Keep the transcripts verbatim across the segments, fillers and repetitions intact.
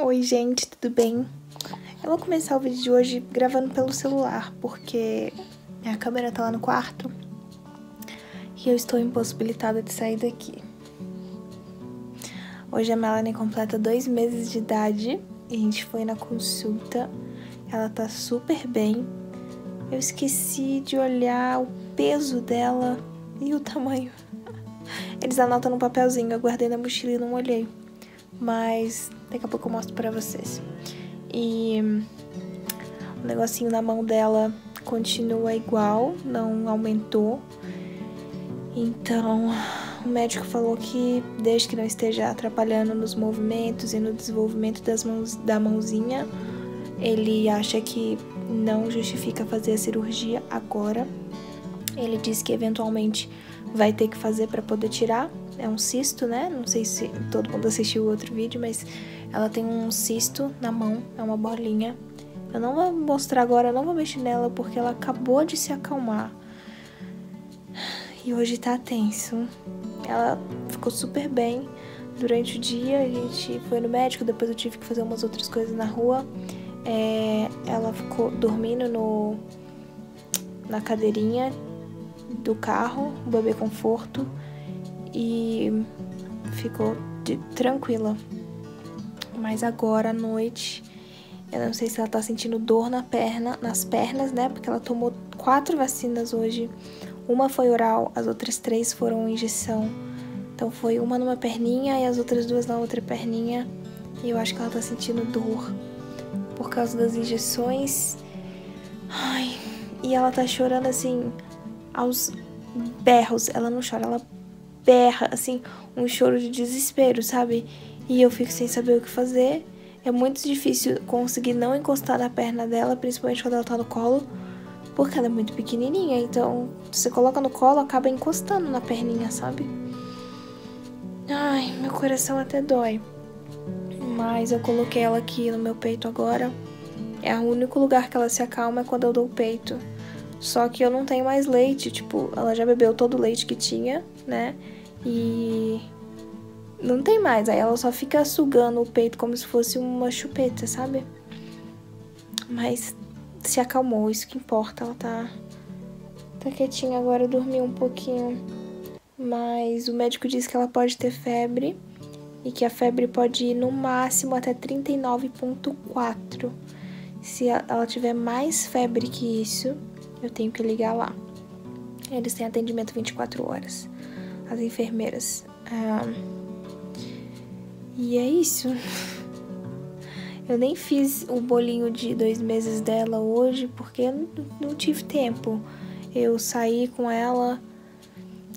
Oi gente, tudo bem? Eu vou começar o vídeo de hoje gravando pelo celular, porque minha câmera tá lá no quarto e eu estou impossibilitada de sair daqui. Hoje a Melanie completa dois meses de idade e a gente foi na consulta, ela tá super bem. Eu esqueci de olhar o peso dela e o tamanho. Eles anotam no papelzinho, eu guardei na mochila e não olhei. Mas daqui a pouco eu mostro pra vocês. E o negocinho na mão dela continua igual, não aumentou. Então o médico falou que desde que não esteja atrapalhando nos movimentos e no desenvolvimento das mãos, da mãozinha, ele acha que não justifica fazer a cirurgia agora. Ele disse que eventualmente vai ter que fazer pra poder tirar. É um cisto, né? Não sei se todo mundo assistiu o outro vídeo, mas ela tem um cisto na mão, é uma bolinha. Eu não vou mostrar agora, eu não vou mexer nela, porque ela acabou de se acalmar. E hoje tá tenso. Ela ficou super bem durante o dia, a gente foi no médico, depois eu tive que fazer umas outras coisas na rua. É, ela ficou dormindo no, na cadeirinha do carro, o bebê conforto. E ficou de, tranquila. Mas agora à noite, eu não sei se ela tá sentindo dor na perna, nas pernas, né? Porque ela tomou quatro vacinas hoje. Uma foi oral, as outras três foram injeção. Então foi uma numa perninha e as outras duas na outra perninha. E eu acho que ela tá sentindo dor por causa das injeções. Ai, e ela tá chorando assim, aos berros. Ela não chora, ela berra, assim, um choro de desespero, sabe? E eu fico sem saber o que fazer. É muito difícil conseguir não encostar na perna dela, principalmente quando ela tá no colo, porque ela é muito pequenininha, então você coloca no colo, acaba encostando na perninha, sabe? Ai, meu coração até dói. Mas eu coloquei ela aqui no meu peito agora. É o único lugar que ela se acalma é quando eu dou o peito. Só que eu não tenho mais leite, tipo, ela já bebeu todo o leite que tinha, né? E não tem mais, aí ela só fica sugando o peito como se fosse uma chupeta, sabe? Mas se acalmou, isso que importa, ela tá, tá quietinha agora, dormiu um pouquinho. Mas o médico disse que ela pode ter febre e que a febre pode ir no máximo até trinta e nove ponto quatro. Se ela tiver mais febre que isso, eu tenho que ligar lá. Eles têm atendimento vinte e quatro horas. As enfermeiras. Ah, e é isso. Eu nem fiz o bolinho de dois meses dela hoje, porque eu não tive tempo. Eu saí com ela.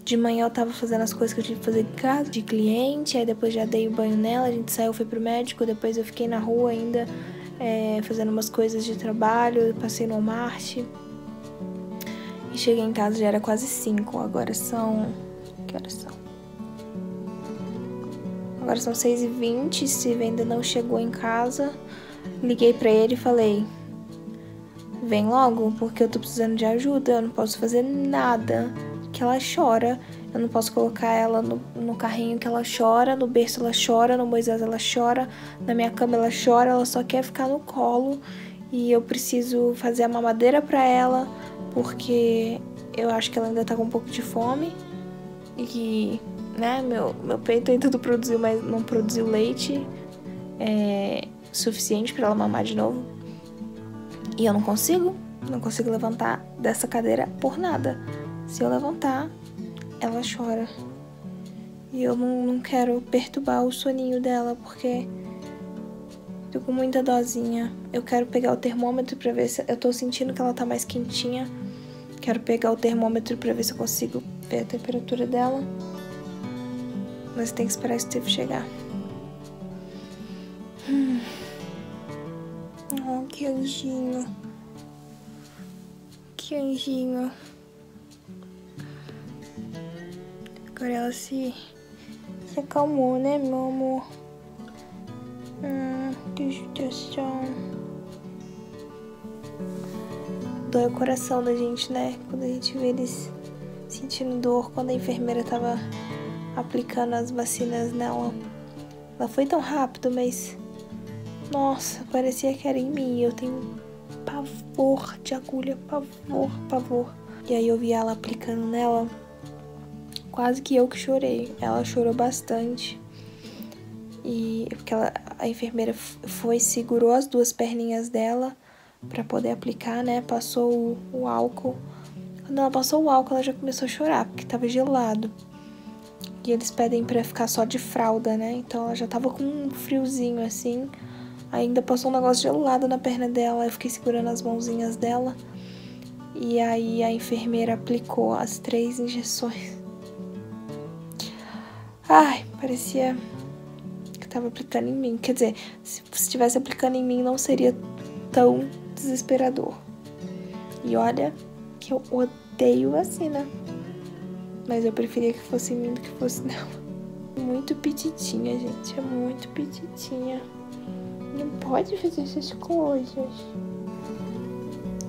De manhã eu tava fazendo as coisas que eu tive que fazer de casa, de cliente. Aí depois já dei o banho nela, a gente saiu, foi pro médico. Depois eu fiquei na rua ainda, é, fazendo umas coisas de trabalho. Eu passei no Walmart. E cheguei em casa, já era quase cinco. Agora são... que horas são? Agora são seis e vinte. Steve ainda não chegou em casa. Liguei pra ele e falei: vem logo, porque eu tô precisando de ajuda. Eu não posso fazer nada, que ela chora. Eu não posso colocar ela no, no carrinho que ela chora. No berço ela chora, no Moisés ela chora, na minha cama ela chora. Ela só quer ficar no colo. E eu preciso fazer a mamadeira pra ela, porque eu acho que ela ainda tá com um pouco de fome. E que, né, meu, meu peito ainda não produziu, mas não produziu leite é, suficiente pra ela mamar de novo. E eu não consigo, não consigo levantar dessa cadeira por nada. Se eu levantar, ela chora. E eu não, não quero perturbar o soninho dela, porque tô com muita dozinha. Eu quero pegar o termômetro pra ver se... eu tô sentindo que ela tá mais quentinha. Quero pegar o termômetro pra ver se eu consigo ver a temperatura dela. Mas tem que esperar o Steve chegar. Hum. Oh, que anjinho. Que anjinho. Agora ela se, se acalmou, né, meu amor? Hum, que judiação. Dói o coração da gente, né? Quando a gente vê eles sentindo dor. Quando a enfermeira tava aplicando as vacinas nela, ela foi tão rápido, mas Nossa, parecia que era em mim. Eu tenho pavor de agulha, pavor, pavor. E aí eu vi ela aplicando nela. Quase que eu que chorei. Ela chorou bastante. E porque ela, a enfermeira foi, segurou as duas perninhas dela pra poder aplicar, né? Passou o, o álcool. Quando ela passou o álcool, ela já começou a chorar, porque tava gelado. E eles pedem pra ficar só de fralda, né? Então ela já tava com um friozinho assim. Ainda passou um negócio gelado na perna dela. Eu fiquei segurando as mãozinhas dela. E aí a enfermeira aplicou as três injeções. Ai, parecia que tava aplicando em mim. Quer dizer, se estivesse aplicando em mim, não seria tão desesperador. E olha que eu odeio vacina. Mas eu preferia que fosse em mim do que fosse nela. Muito petitinha, gente. É muito petitinha. Não pode fazer essas coisas.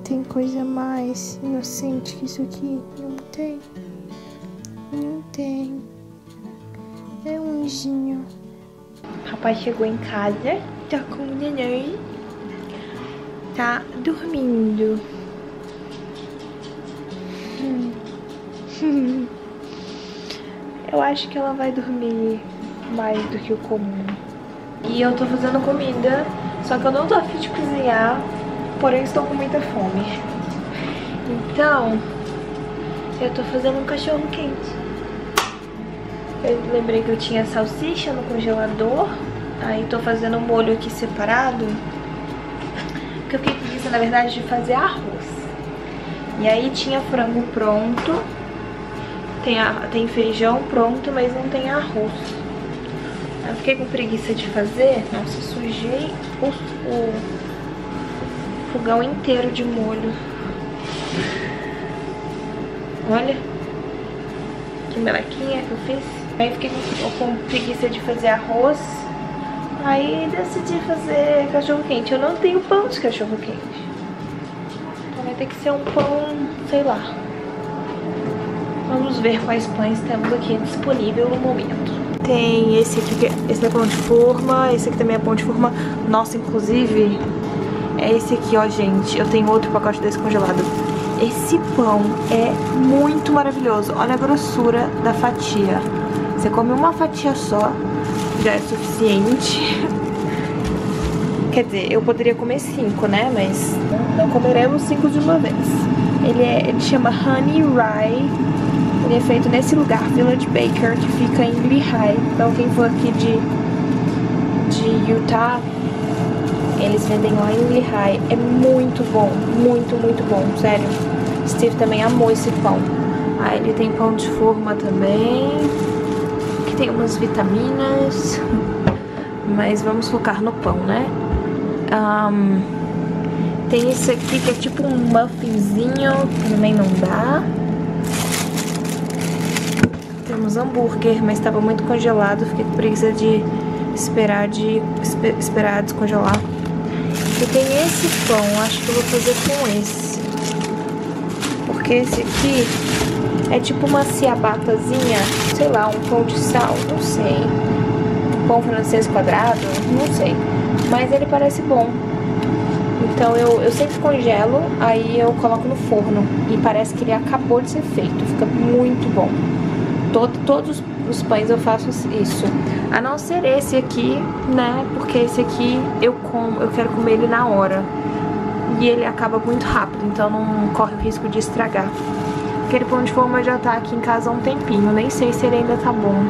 Tem coisa mais inocente que isso aqui? Não tem. Não tem. É um anjinho. Papai chegou em casa. Tá com o neném. Tá dormindo. Hum. Eu acho que ela vai dormir mais do que o comum. E eu tô fazendo comida, só que eu não tô afim de cozinhar, porém estou com muita fome. Então, eu tô fazendo um cachorro quente. Eu lembrei que eu tinha salsicha no congelador, aí tô fazendo um molho aqui separado, porque eu fiquei com preguiça, na verdade, de fazer arroz. E aí tinha frango pronto. Tem, a, tem feijão pronto, mas não tem arroz. Eu fiquei com preguiça de fazer. Nossa, sujei o, o fogão inteiro de molho. Olha que melequinha que eu fiz. Aí fiquei com, com preguiça de fazer arroz. Aí decidi fazer cachorro quente. Eu não tenho pão de cachorro quente. Então vai ter que ser um pão, sei lá. Vamos ver quais pães temos aqui disponível no momento. Tem esse aqui, que esse é pão de forma, esse aqui também é pão de forma. Nossa, inclusive, é esse aqui, ó, gente. Eu tenho outro pacote desse congelado. Esse pão é muito maravilhoso. Olha a grossura da fatia. Você come uma fatia só, já é suficiente. Quer dizer, eu poderia comer cinco, né? Mas não comeremos cinco de uma vez. Ele, é, ele chama Honey Rye. Ele é feito nesse lugar, Village Baker, que fica em Lehigh. Então quem for aqui de, de Utah, eles vendem lá em Lehigh. É muito bom, muito, muito bom, sério. Steve também amou esse pão. Aí ele tem pão de forma também, que tem umas vitaminas. Mas vamos focar no pão, né? Um, tem isso aqui que é tipo um muffinzinho, também não dá. Temos hambúrguer, mas estava muito congelado. Fiquei com preguiça de esperar, de, esper, esperar descongelar. E tem esse pão, acho que eu vou fazer com esse. Porque esse aqui é tipo uma ciabatazinha, sei lá, um pão de sal, não sei. Um pão francês quadrado, não sei. Mas ele parece bom. Então eu, eu sempre congelo, aí eu coloco no forno. E parece que ele acabou de ser feito, fica muito bom. Todo, todos os pães eu faço isso. A não ser esse aqui, né? Porque esse aqui eu como, eu quero comer ele na hora. E ele acaba muito rápido, então não corre o risco de estragar. Aquele pão de forma já tá aqui em casa há um tempinho. Nem sei se ele ainda tá bom.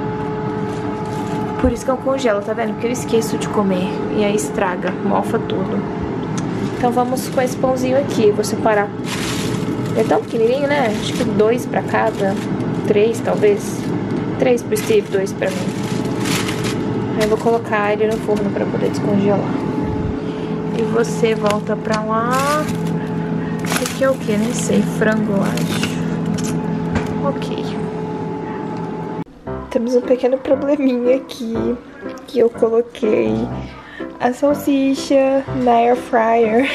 Por isso que eu congelo, tá vendo? Porque eu esqueço de comer. E aí estraga, mofa tudo. Então vamos com esse pãozinho aqui. Vou separar. É tão pequenininho, né? Acho que dois pra cada. Três, talvez. Três pro Steve, dois pra mim. Aí eu vou colocar ele no forno pra poder descongelar. E você volta pra lá. Isso aqui é o que? Nem sei. Frango, eu acho. Ok. Temos um pequeno probleminha aqui. Que eu coloquei a salsicha na air fryer.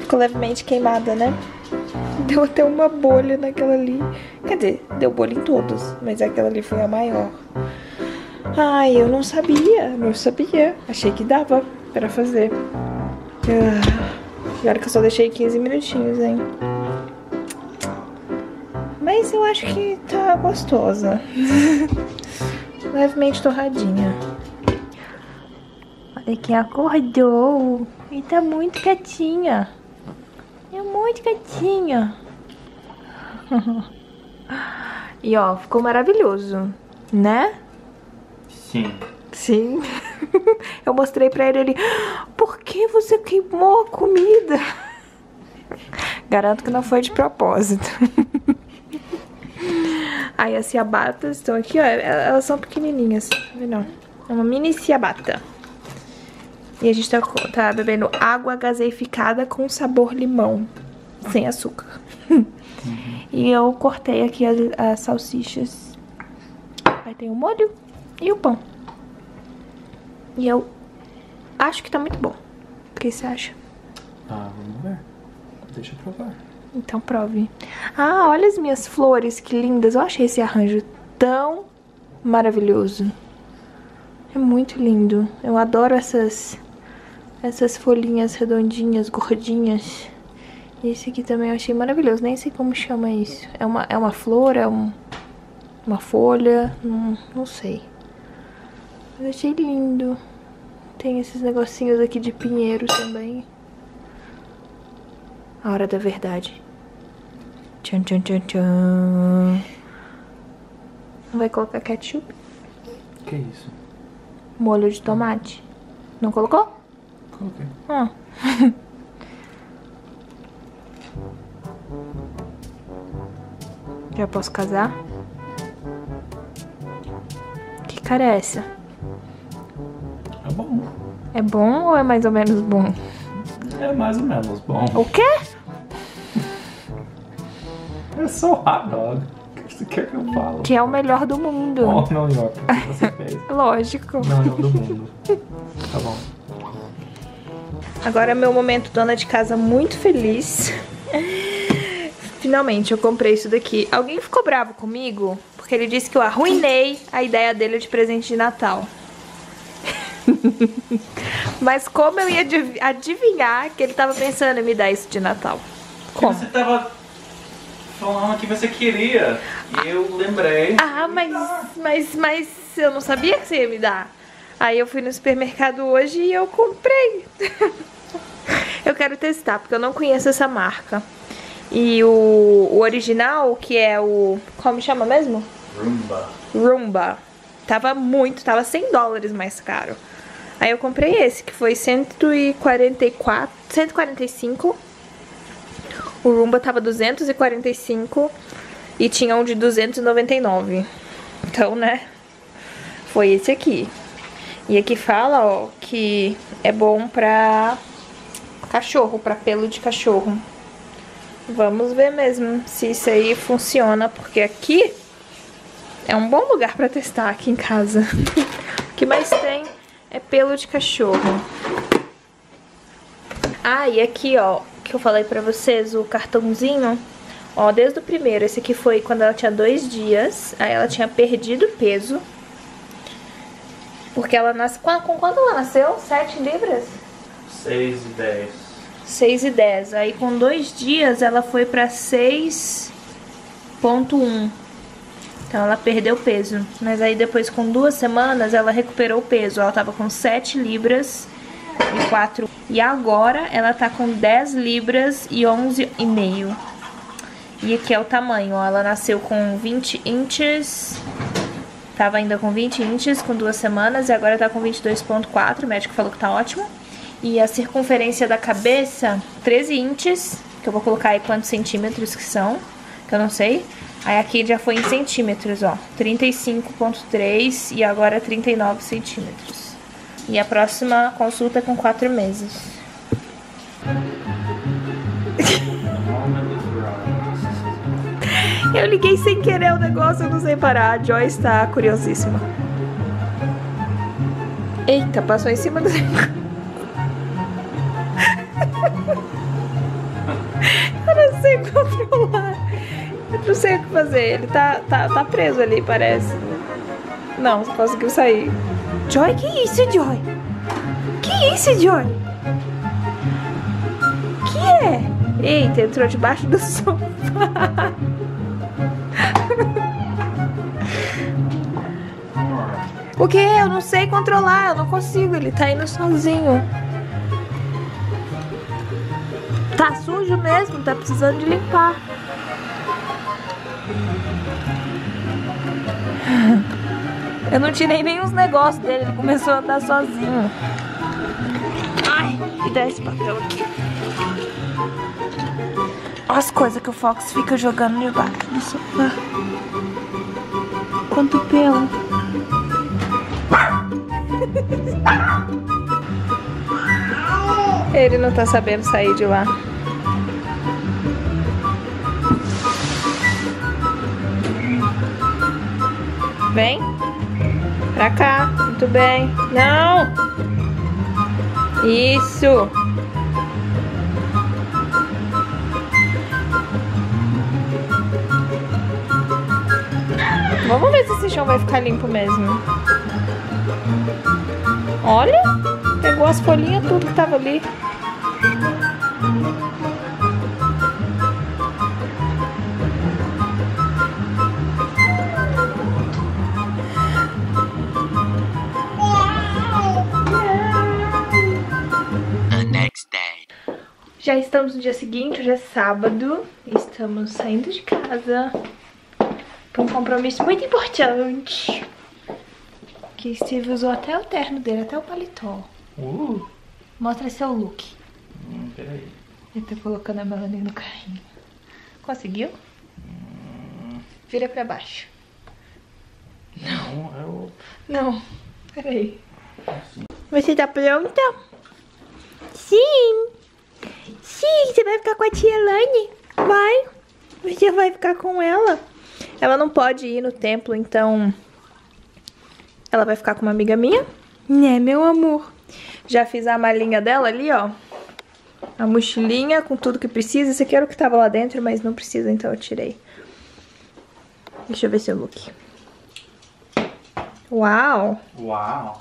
Ficou levemente queimada, né? Deu até uma bolha naquela ali. Quer dizer, deu bolha em todas, mas aquela ali foi a maior. Ai, eu não sabia, não sabia. Achei que dava pra fazer. Ah, agora que eu só deixei quinze minutinhos, hein. Mas eu acho que tá gostosa. Levemente torradinha. Olha quem acordou. E tá muito quietinha. É muito quietinha. E ó, ficou maravilhoso, né? Sim. Sim. Eu mostrei pra ele, ele... Por que você queimou a comida? Garanto que não foi de propósito. Aí as ciabatas estão aqui, ó. Elas são pequenininhas. Não. É uma mini ciabata. E a gente tá, tá bebendo água gaseificada com sabor limão. Sem açúcar. E eu cortei aqui as, as salsichas. Aí tem o molho e o pão. E eu acho que tá muito bom. O que você acha? Ah, vamos ver. Deixa eu provar. Então prove. Ah, olha as minhas flores, que lindas. Eu achei esse arranjo tão maravilhoso. É muito lindo. Eu adoro essas, essas folhinhas redondinhas, gordinhas. Esse aqui também eu achei maravilhoso. Nem sei como chama isso. É uma, é uma flor, é um, uma folha, hum, não sei. Eu achei lindo. Tem esses negocinhos aqui de pinheiro também. A hora da verdade. Tchan, tchan, tchan, tchan. Não vai colocar ketchup? Que isso? Molho de tomate. Não colocou? Coloquei. Ah. Já posso casar? Que cara é essa? É bom. É bom ou é mais ou menos bom? É mais ou menos bom. O quê? É só hot dog. O que você quer que eu falo? Que é o melhor do mundo. Oh, não, não, o que você fez? Lógico. Não, não, do mundo. Tá bom. Agora é meu momento dona de casa muito feliz. Finalmente eu comprei isso daqui. Alguém ficou bravo comigo? Porque ele disse que eu arruinei a ideia dele de presente de Natal. Mas como eu ia adivinhar que ele tava pensando em me dar isso de Natal? Como? Você tava falando que você queria e eu lembrei. Ah, mas, mas, mas eu não sabia que você ia me dar. Aí eu fui no supermercado hoje e eu comprei. Eu quero testar, porque eu não conheço essa marca. E o, o original, que é o... Como chama mesmo? Rumba. Rumba. Tava muito, tava cem dólares mais caro. Aí eu comprei esse, que foi cento e quarenta e quatro, cento e quarenta e cinco. O Rumba tava duzentos e quarenta e cinco e tinha um de duzentos e noventa e nove. Então, né? Foi esse aqui. E aqui fala, ó, que é bom pra cachorro, pra pelo de cachorro. Vamos ver mesmo se isso aí funciona, porque aqui é um bom lugar pra testar aqui em casa. O que mais tem? É pelo de cachorro. Ah, e aqui, ó, que eu falei pra vocês, o cartãozinho. Ó, desde o primeiro. Esse aqui foi quando ela tinha dois dias. Aí ela tinha perdido peso. Porque ela nasceu... Com quanto ela nasceu? sete libras? seis e dez. seis e dez. Aí com dois dias ela foi pra seis ponto um. Então ela perdeu peso, mas aí depois com duas semanas ela recuperou o peso. Ela tava com sete libras e quatro. E agora ela tá com dez libras e onze e meio. E aqui é o tamanho, ó. Ela nasceu com vinte inches. Tava ainda com vinte inches com duas semanas e agora tá com vinte e dois ponto quatro. O médico falou que tá ótimo. E a circunferência da cabeça, treze inches. Que eu vou colocar aí quantos centímetros que são, que eu não sei. Aí aqui já foi em centímetros, ó, trinta e cinco ponto três e agora trinta e nove centímetros. E a próxima consulta é com quatro meses. Eu liguei sem querer o negócio, eu não sei parar. A Joy está curiosíssima. Eita, passou em cima do... Eu não sei controlar. Eu não sei o que fazer, ele tá, tá, tá preso ali, parece. Não, conseguiu sair. Joy, que isso, Joy? Que isso, Joy? Que é? Eita, entrou debaixo do sofá. O que? Eu não sei controlar, eu não consigo. Ele tá indo sozinho. Tá sujo mesmo, tá precisando de limpar. Eu não tirei nem os negócios dele, ele começou a andar sozinho. Ai, me dá esse papel aqui. Olha as coisas que o Fox fica jogando debaixo do sofá. Quanto pelo. Ele não tá sabendo sair de lá. Vem pra cá, muito bem. Não! Isso! Vamos ver se esse chão vai ficar limpo mesmo. Olha! Pegou as folhinhas, tudo que tava ali. Já estamos no dia seguinte, hoje é sábado, estamos saindo de casa para um compromisso muito importante, que Steve usou até o terno dele, até o paletó. Uh. Mostra seu look. Hum, peraí. Ele tá colocando a Melanie no carrinho. Conseguiu? Hum. Vira para baixo. Não, eu... Não, peraí. Você tá pronta? Sim! Sim, você vai ficar com a tia Elaine? Vai. Você vai ficar com ela. Ela não pode ir no templo, então... Ela vai ficar com uma amiga minha? Né, meu amor? Já fiz a malinha dela ali, ó. A mochilinha com tudo que precisa. Esse aqui era o que tava lá dentro, mas não precisa, então eu tirei. Deixa eu ver seu look. Uau! Uau!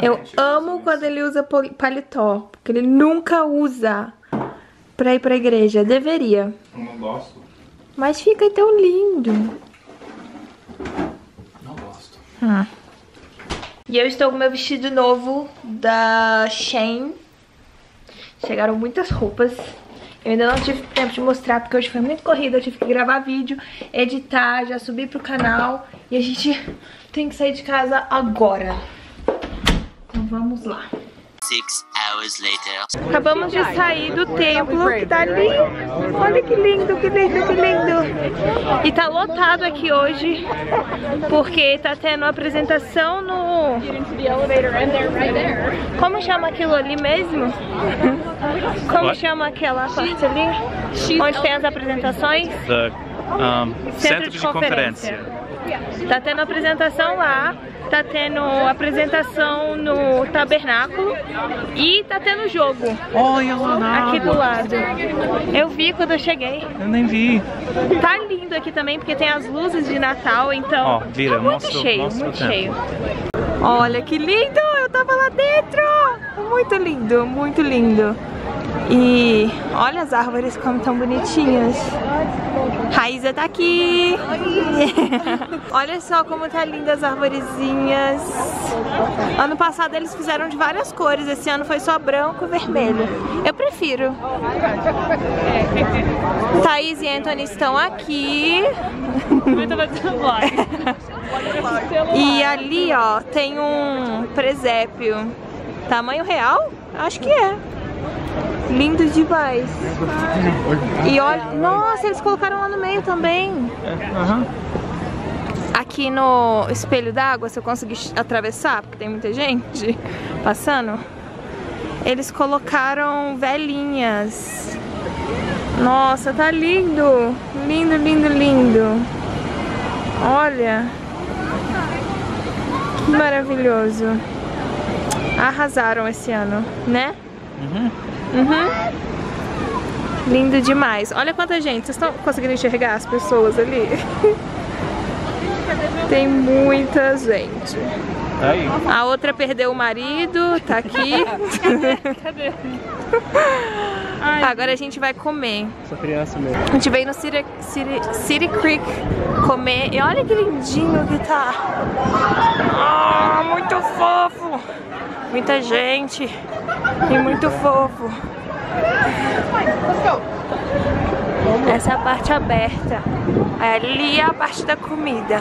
Eu amo quando ele usa paletó, porque ele nunca usa pra ir pra igreja. Deveria. Eu não gosto. Mas fica tão lindo. Não gosto. Ah. E eu estou com meu vestido novo da Shein. Chegaram muitas roupas. Eu ainda não tive tempo de mostrar, porque hoje foi muito corrido. Eu tive que gravar vídeo, editar, já subir pro canal. E a gente tem que sair de casa agora. Então vamos lá. Acabamos de sair do templo, que tá ali. Olha que lindo, que lindo, que lindo. E tá lotado aqui hoje, porque tá tendo apresentação no... Como chama aquilo ali mesmo? Como chama aquela parte ali? Onde tem as apresentações? The, um, centro de, de conferência. conferência. Tá tendo apresentação lá. Tá tendo apresentação no tabernáculo e tá tendo jogo. Olha lá, aqui do lado. Eu vi quando eu cheguei. Eu nem vi. Tá lindo aqui também porque tem as luzes de Natal, então. Ó, vira, tá muito mostro, cheio, mostro muito cheio. Olha que lindo! Eu tava lá dentro. Muito lindo, muito lindo. E olha as árvores como tão bonitinhas. Raíza tá aqui. Olha só como tá lindas as arvorezinhas. Ano passado eles fizeram de várias cores. Esse ano foi só branco e vermelho. Eu prefiro. Thaís e Anthony estão aqui. E ali, ó, tem um presépio. Tamanho real? Acho que é. Lindo demais. E olha, nossa, eles colocaram lá no meio também. Aqui no espelho d'água, se eu conseguir atravessar, porque tem muita gente passando, eles colocaram velinhas. Nossa, tá lindo. Lindo, lindo, lindo. Olha. Que maravilhoso. Arrasaram esse ano, né? Uhum. Uhum. Lindo demais. Olha quanta gente. Vocês estão conseguindo enxergar as pessoas ali? tem muita gente. Aí. A outra perdeu o marido, tá aqui. Cadê? Cadê? Ai, tá, agora a gente vai comer. Essa criança mesmo. A gente veio no City, City, City Creek comer. E olha que lindinho que tá. Ah, muito fofo. Muita gente. E muito fofo. Essa é a parte aberta. Ali é a parte da comida.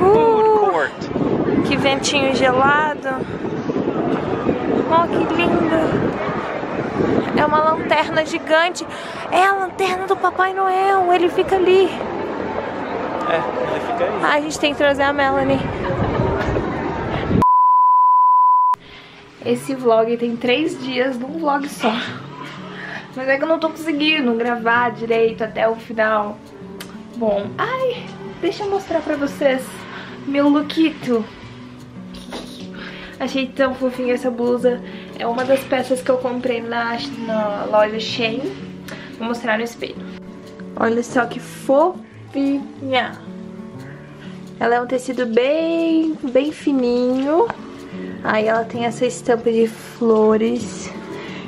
Uh, que ventinho gelado. Oh, que lindo. É uma lanterna gigante. É a lanterna do Papai Noel. Ele fica ali. É, ele fica aí. Ah, a gente tem que trazer a Melanie. Esse vlog tem três dias num vlog só. Mas é que eu não tô conseguindo gravar direito até o final. Bom, ai, deixa eu mostrar pra vocês meu lookito. Achei tão fofinha essa blusa. É uma das peças que eu comprei na, na loja Shein. Vou mostrar no espelho. Olha só que fofinha. Ela é um tecido bem, bem fininho. Aí ela tem essa estampa de flores.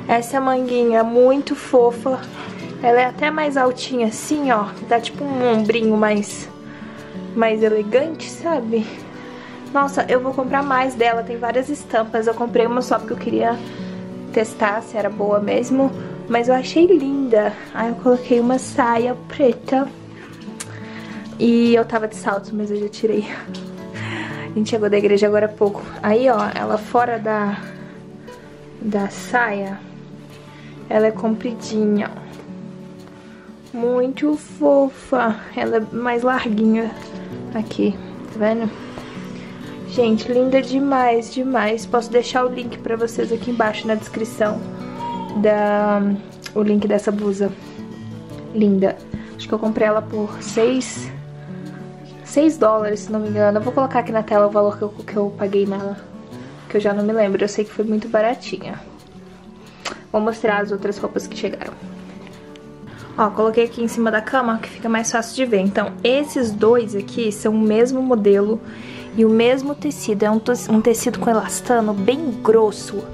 Essa manguinha muito fofa. Ela é até mais altinha assim, ó. Dá tipo um ombrinho mais, mais elegante, sabe? Nossa, eu vou comprar mais dela. Tem várias estampas. Eu comprei uma só porque eu queria testar se era boa mesmo. Mas eu achei linda. Aí eu coloquei uma saia preta. E eu tava de salto, mas eu já tirei. A gente chegou da igreja agora há pouco. Aí, ó, ela fora da, da saia... Ela é compridinha, ó. Muito fofa. Ela é mais larguinha aqui, tá vendo? Gente, linda demais, demais. Posso deixar o link pra vocês aqui embaixo na descrição. Da, o link dessa blusa. Linda. Acho que eu comprei ela por seis dólares, se não me engano. Eu vou colocar aqui na tela o valor que eu, que eu paguei nela. Que eu já não me lembro. Eu sei que foi muito baratinha. Vou mostrar as outras roupas que chegaram. Ó, coloquei aqui em cima da cama, que fica mais fácil de ver. Então, esses dois aqui são o mesmo modelo e o mesmo tecido. É um tecido com elastano bem grosso.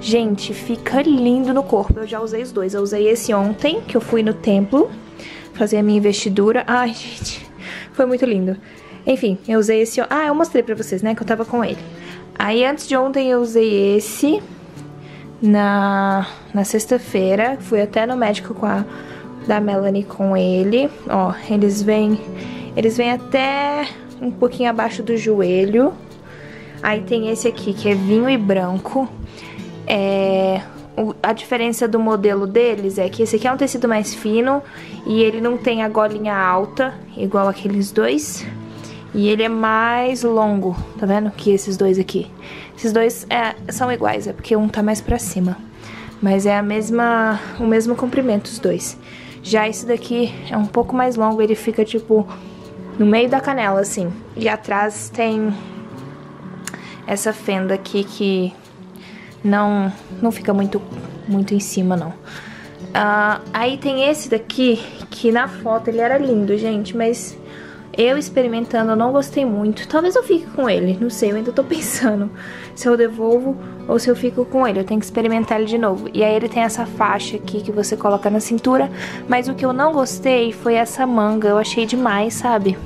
Gente, fica lindo no corpo. Eu já usei os dois. Eu usei esse ontem, que eu fui no templo fazer a minha investidura. Ai, gente, foi muito lindo. Enfim, eu usei esse... Ah, eu mostrei pra vocês, né, que eu tava com ele. Aí, antes de ontem, eu usei esse... Na, na sexta-feira, fui até no médico com a da Melanie com ele. Ó, eles vêm eles vêm até um pouquinho abaixo do joelho. Aí tem esse aqui, que é vinho e branco. É, o, a diferença do modelo deles é que esse aqui é um tecido mais fino e ele não tem a golinha alta, igual aqueles dois. E ele é mais longo, tá vendo? Que esses dois aqui. Esses dois é, são iguais, é porque um tá mais pra cima. Mas é a mesma, o mesmo comprimento, os dois. Já esse daqui é um pouco mais longo, ele fica tipo no meio da canela, assim. E atrás tem essa fenda aqui que não, não fica muito, muito em cima, não. Uh, aí tem esse daqui, que na foto ele era lindo, gente, mas... Eu experimentando, eu não gostei muito. Talvez eu fique com ele, não sei, eu ainda tô pensando se eu devolvo ou se eu fico com ele. Eu tenho que experimentar ele de novo. E aí ele tem essa faixa aqui que você coloca na cintura. Mas o que eu não gostei foi essa manga, eu achei demais, sabe?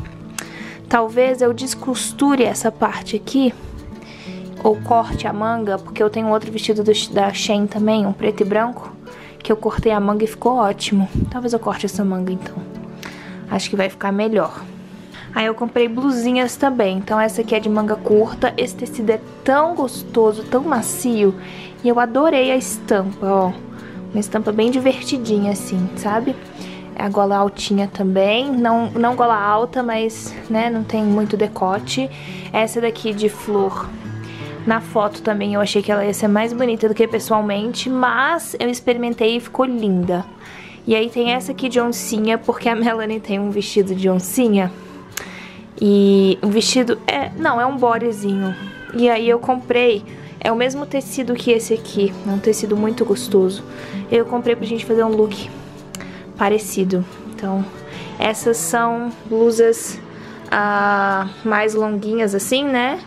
Talvez eu descosture essa parte aqui, ou corte a manga, porque eu tenho outro vestido do, da Shein também, um preto e branco, que eu cortei a manga e ficou ótimo. Talvez eu corte essa manga então, acho que vai ficar melhor. Aí eu comprei blusinhas também, então essa aqui é de manga curta, esse tecido é tão gostoso, tão macio, e eu adorei a estampa, ó, uma estampa bem divertidinha assim, sabe? É a gola altinha também, não, não gola alta, mas né, não tem muito decote. Essa daqui de flor, na foto também eu achei que ela ia ser mais bonita do que pessoalmente, mas eu experimentei e ficou linda. E aí tem essa aqui de oncinha, porque a Melanie tem um vestido de oncinha. E o vestido é... Não, é um bodyzinho. E aí eu comprei... É o mesmo tecido que esse aqui. É um tecido muito gostoso. Eu comprei pra gente fazer um look parecido. Então, essas são blusas ah, mais longuinhas assim, né?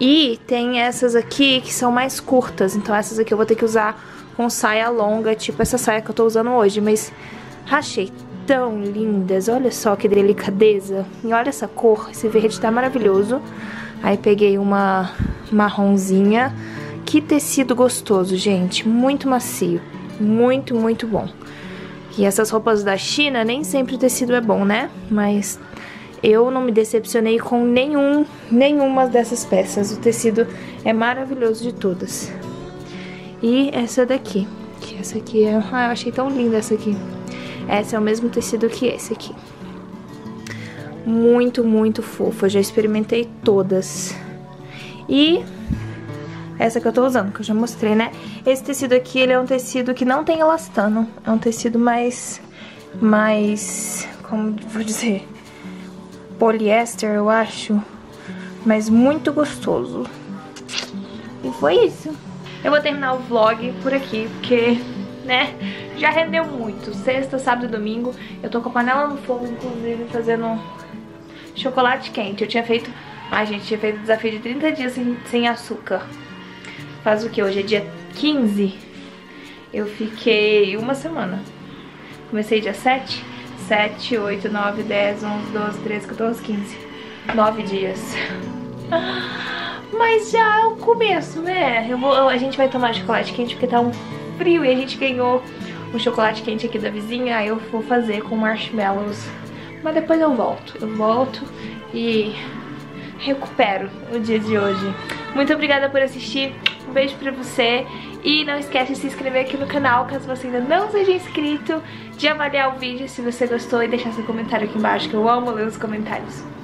E tem essas aqui que são mais curtas, então essas aqui eu vou ter que usar com saia longa, tipo essa saia que eu tô usando hoje. Mas achei tão lindas, olha só que delicadeza. E olha essa cor, esse verde tá maravilhoso. Aí peguei uma marronzinha. Que tecido gostoso, gente, muito macio, muito, muito bom. E essas roupas da China, nem sempre o tecido é bom, né? Mas eu não me decepcionei com nenhum, nenhuma dessas peças. O tecido é maravilhoso de todas. E essa daqui, que essa aqui é... Ah, eu achei tão linda essa aqui. Essa é o mesmo tecido que esse aqui. Muito, muito fofa, eu já experimentei todas. E... essa que eu tô usando, que eu já mostrei, né? Esse tecido aqui, ele é um tecido que não tem elastano. É um tecido mais... mais... como vou dizer? Poliéster, eu acho. Mas muito gostoso. E foi isso. Eu vou terminar o vlog por aqui, porque, né? Já rendeu muito. Sexta, sábado e domingo. Eu tô com a panela no fogo, inclusive, fazendo chocolate quente. Eu tinha feito... Ai, gente, tinha feito o desafio de trinta dias sem, sem açúcar. Faz o que? Hoje é dia quinze. Eu fiquei uma semana. Comecei dia sete, sete, oito, nove, dez, onze, doze, treze, quatorze, quinze. nove dias. Mas já é o começo, né? Eu vou, eu, a gente vai tomar chocolate quente porque tá um frio e a gente ganhou um chocolate quente aqui da vizinha. Aí eu vou fazer com marshmallows. Mas depois eu volto. Eu volto e recupero o dia de hoje. Muito obrigada por assistir, um beijo pra você e não esquece de se inscrever aqui no canal caso você ainda não seja inscrito, de avaliar o vídeo se você gostou e deixar seu comentário aqui embaixo, que eu amo ler os comentários.